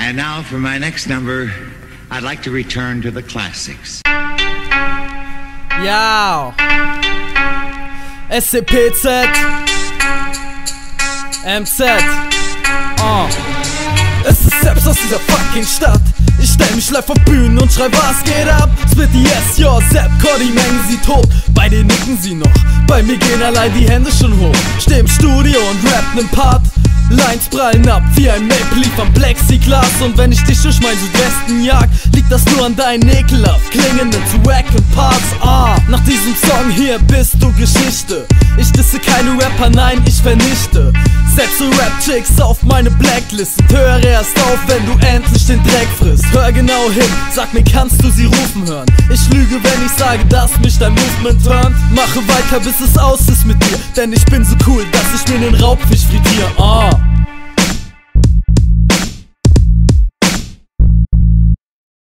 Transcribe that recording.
And now for my next number, I'd like to return to the classics. Yo! SCPZ MZ Es ist Sepz aus dieser fucking Stadt. Ich stell mich live auf Bühnen und schrei, was geht ab? Split die S, yo, Sep Core, die Mengen sie tot. Bei denen nicken sie noch, bei mir gehen allein die Hände schon hoch. Steh im Studio und rapp nen Part. Lines prallen ab wie ein Maple Leaf am Plexiglas. Und wenn ich dich durch mein Südwesten jag, liegt das nur an deinen ekelhaft klingenden Wacken Parts. Nach diesem Song hier bist du Geschichte. Ich disse keine Rapper, nein, ich vernichte. Setze Rap-Chicks auf meine Blacklist. Und höre erst auf, wenn du endlich den Dreck frisst. Hör genau hin, sag mir, kannst du sie rufen hören? Ich lüge, wenn ich sage, dass mich dein Movement turnt. Mache weiter, bis es aus ist mit dir. Denn ich bin so cool, dass ich mir den Raubfisch frittiere.